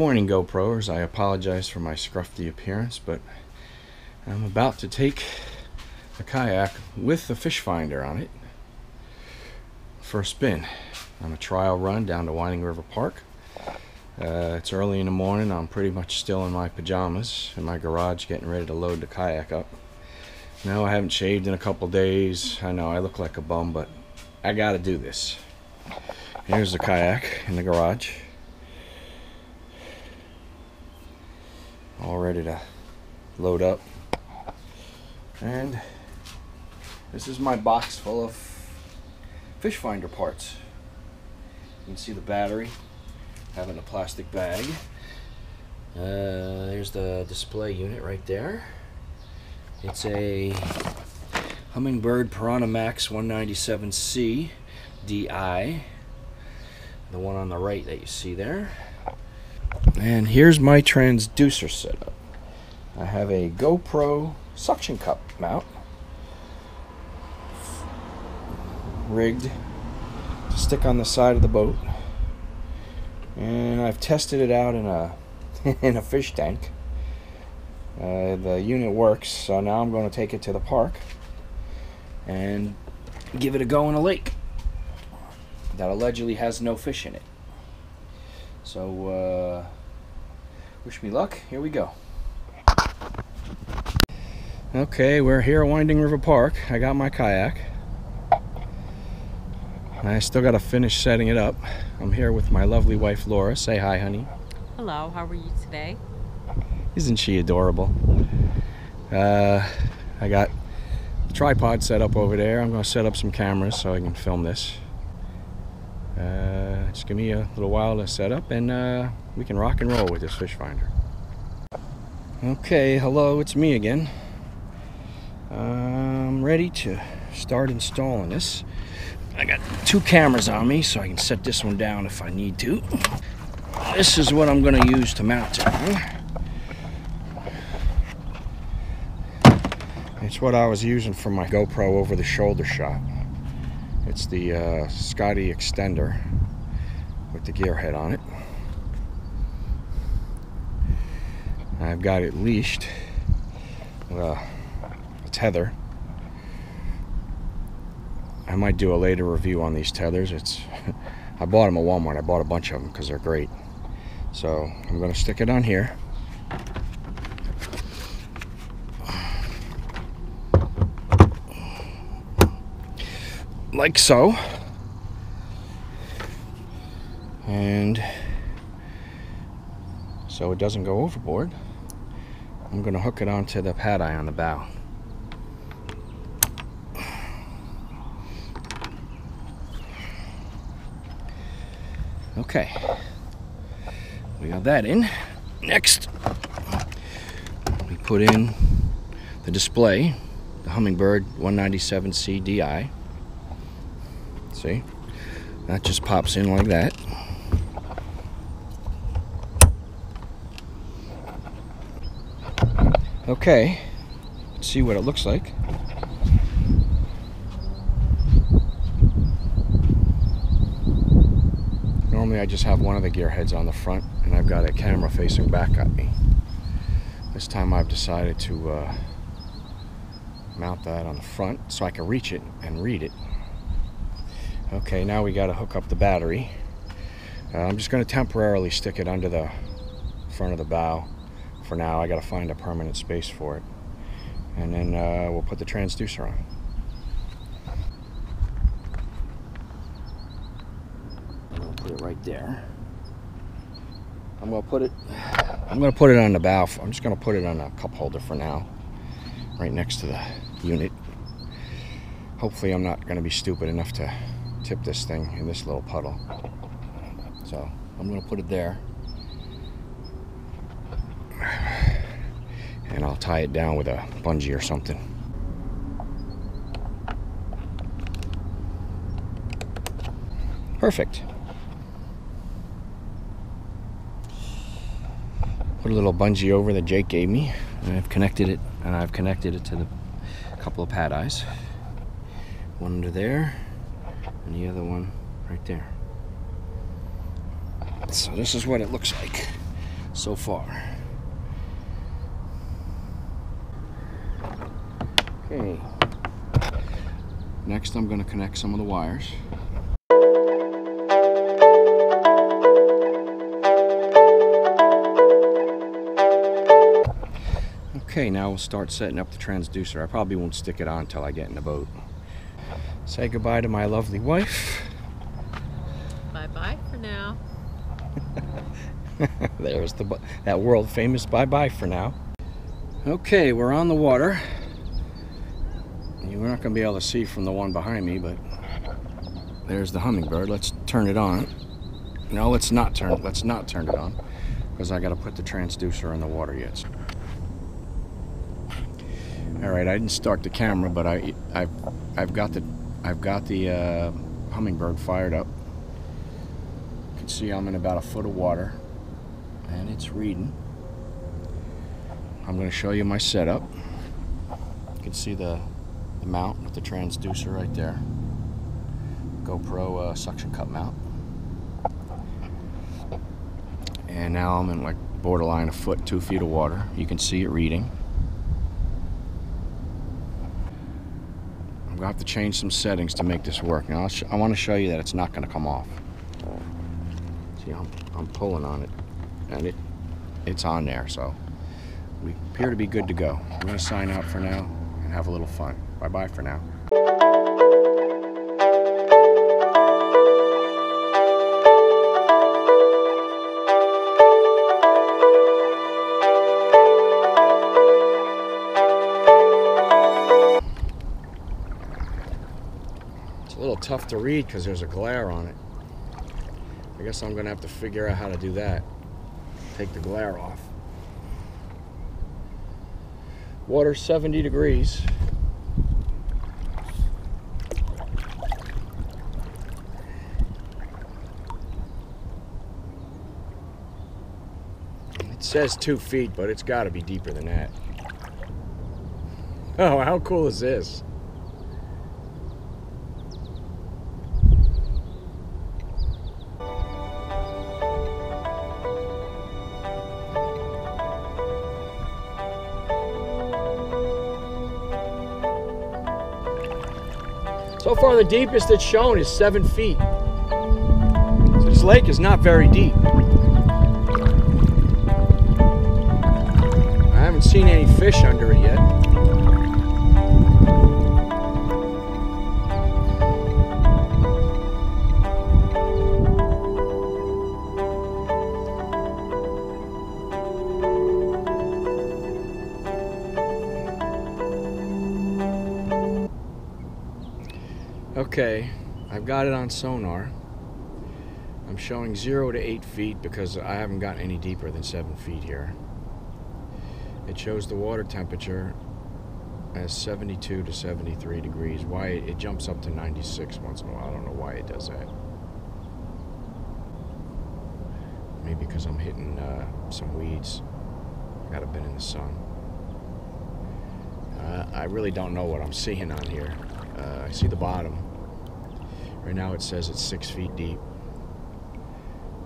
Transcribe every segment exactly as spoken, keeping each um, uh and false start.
morning, GoProers. I apologize for my scruffy appearance, but I'm about to take a kayak with a fish finder on it for a spin on a trial run down to Whining River Park. Uh, it's early in the morning. I'm pretty much still in my pajamas in my garage getting ready to load the kayak up. No, I haven't shaved in a couple days. I know I look like a bum, but I gotta do this. Here's the kayak in the garage, all ready to load up, and this is my box full of fish finder parts. You can see the battery having a plastic bag. Uh, there's the display unit right there. It's a Humminbird PiranhaMax one ninety-seven C D I, the one on the right that you see there. And here's my transducer setup. I have a GoPro suction cup mount rigged to stick on the side of the boat, and I've tested it out in a in a fish tank. Uh, the unit works, so now I'm going to take it to the park and give it a go in a lake that allegedly has no fish in it. So, uh, wish me luck. Here we go. Okay, we're here at Winding River Park. I got my kayak. And I still got to finish setting it up. I'm here with my lovely wife, Laura. Say hi, honey. Hello, how are you today? Isn't she adorable? Uh, I got the tripod set up over there. I'm going to set up some cameras so I can film this. Uh, just give me a little while to set up, and uh, we can rock and roll with this fish finder. Okay, hello, it's me again. Uh, I'm ready to start installing this. I got two cameras on me, so I can set this one down if I need to. This is what I'm going to use to mount it. Huh? It's what I was using for my GoPro over-the-shoulder shot. It's the uh, Scotty extender with the gear head on it. I've got it leashed with a, a tether. I might do a later review on these tethers. It's I bought them at Walmart. I bought a bunch of them because they're great. So I'm going to stick it on here. Like so, and so it doesn't go overboard, I'm going to hook it onto the pad eye on the bow. Okay, we got that in. Next, we put in the display, the Humminbird one ninety-seven C D I. See, that just pops in like that. Okay, let's see what it looks like. Normally I just have one of the gear heads on the front and I've got a camera facing back at me. This time I've decided to uh, mount that on the front so I can reach it and read it. Okay, now we got to hook up the battery. Uh, I'm just going to temporarily stick it under the front of the bow for now. I got to find a permanent space for it. And then uh, we'll put the transducer on. I'm going to put it right there. I'm going to put it I'm going to put it on the bow. I'm just going to put it on a cup holder for now, right next to the unit. Hopefully I'm not going to be stupid enough to tip this thing in this little puddle. So I'm going to put it there, and I'll tie it down with a bungee or something. Perfect. Put a little bungee over that Jake gave me, and I've connected it and I've connected it to the couple of pad eyes. One under there, and the other one right there. So this is what it looks like. so far. Okay, next I'm going to connect some of the wires. Okay, now we'll start setting up the transducer. I probably won't stick it on until I get in the boat. Say goodbye to my lovely wife. Bye-bye for now. There's the that world-famous bye-bye for now. Okay, we're on the water. You're not going to be able to see from the one behind me, but there's the Hummingbird. Let's turn it on. No, let's not turn it. Let's not turn it on because I got to put the transducer in the water yet. All right, I didn't start the camera, but I, I've, I've got the, I've got the uh, Hummingbird fired up. You can see I'm in about a foot of water, and it's reading. I'm going to show you my setup. You can see the, the mount with the transducer right there. GoPro uh, suction cup mount. And now I'm in like borderline a foot, two feet of water. You can see it reading. We'll have to change some settings to make this work. Now, I'll sh I want to show you that it's not going to come off. See, I'm, I'm pulling on it, and it it's on there, so we appear to be good to go. I'm going to sign out for now and have a little fun. Bye-bye for now. A little tough to read because there's a glare on it. I guess I'm gonna have to figure out how to do that. Take the glare off. Water seventy degrees. It says two feet, but it's gotta be deeper than that. Oh, how cool is this? So far, the deepest it's shown is seven feet. So this lake is not very deep. I haven't seen any fish under it yet. Okay, I've got it on sonar. I'm showing zero to eight feet because I haven't gotten any deeper than seven feet here. It shows the water temperature as seventy-two to seventy-three degrees. Why it jumps up to ninety-six once in a while. I don't know why it does that. Maybe because I'm hitting uh, some weeds. Gotta been in the sun. Uh, I really don't know what I'm seeing on here. Uh, I see the bottom. Right now it says it's six feet deep,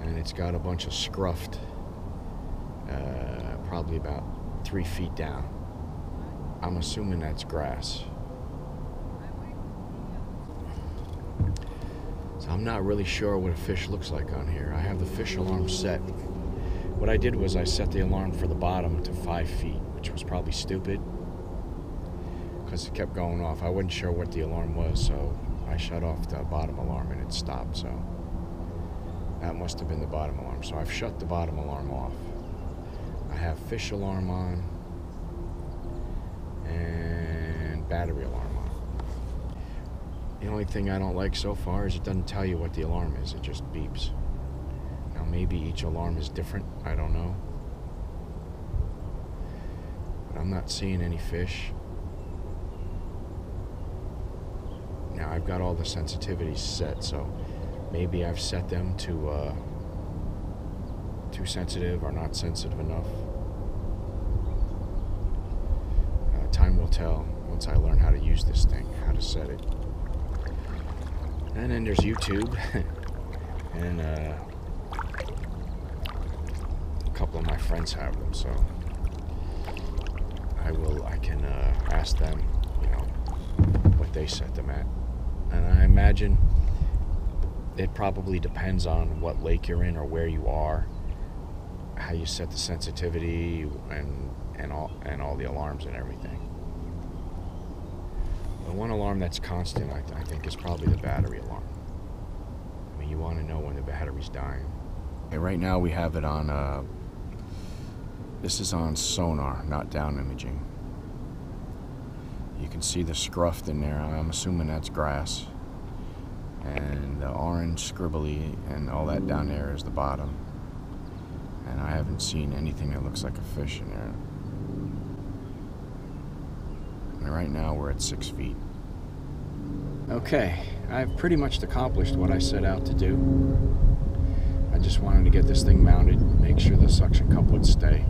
and it's got a bunch of scruffed, uh, probably about three feet down. I'm assuming that's grass. So I'm not really sure what a fish looks like on here. I have the fish alarm set. What I did was I set the alarm for the bottom to five feet, which was probably stupid because it kept going off. I wasn't sure what the alarm was, so I shut off the bottom alarm and it stopped, so that must have been the bottom alarm. So I've shut the bottom alarm off. I have fish alarm on and battery alarm on. The only thing I don't like so far is it doesn't tell you what the alarm is, it just beeps. Now maybe each alarm is different, I don't know. But I'm not seeing any fish. Now I've got all the sensitivities set, so maybe I've set them to uh, too sensitive or not sensitive enough. Uh, time will tell once I learn how to use this thing, how to set it. And then there's YouTube and uh, couple of my friends have them, so I will, I can uh, ask them, you know, what they set them at. And I imagine it probably depends on what lake you're in or where you are, how you set the sensitivity and and all and all the alarms and everything. The one alarm that's constant, I, th I think, is probably the battery alarm. I mean, you want to know when the battery's dying. And right now we have it on. Uh, this is on sonar, not down imaging. You can see the scruff in there. I'm assuming that's grass. And the orange scribbly and all that down there is the bottom. And I haven't seen anything that looks like a fish in there. And right now we're at six feet. Okay, I've pretty much accomplished what I set out to do. I just wanted to get this thing mounted, make sure the suction cup would stay.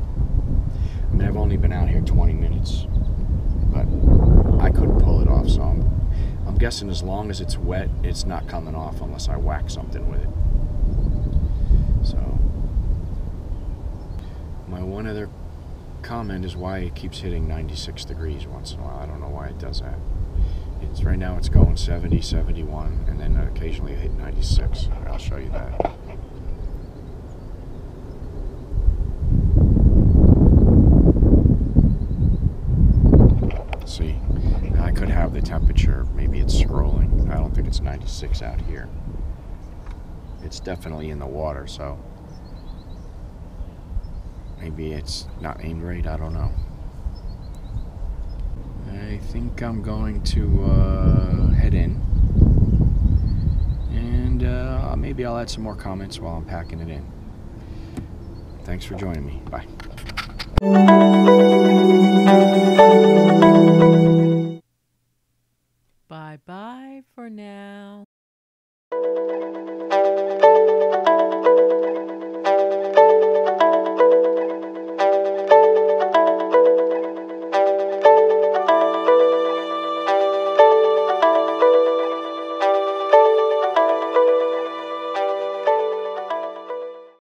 I mean, I've only been out here twenty minutes, but I couldn't pull it off, so I'm I'm guessing as long as it's wet, it's not coming off unless I whack something with it. So, my one other comment is why it keeps hitting ninety-six degrees once in a while. I don't know why it does that. It's, right now it's going seventy, seventy-one, and then occasionally it hit ninety-six. I'll show you that. Temperature, maybe it's scrolling. I don't think it's ninety-six out here. It's definitely in the water, so maybe it's not aimed right, I don't know. I think I'm going to uh, head in, and uh, maybe I'll add some more comments while I'm packing it in. Thanks for joining me. Bye. Bye-bye for now.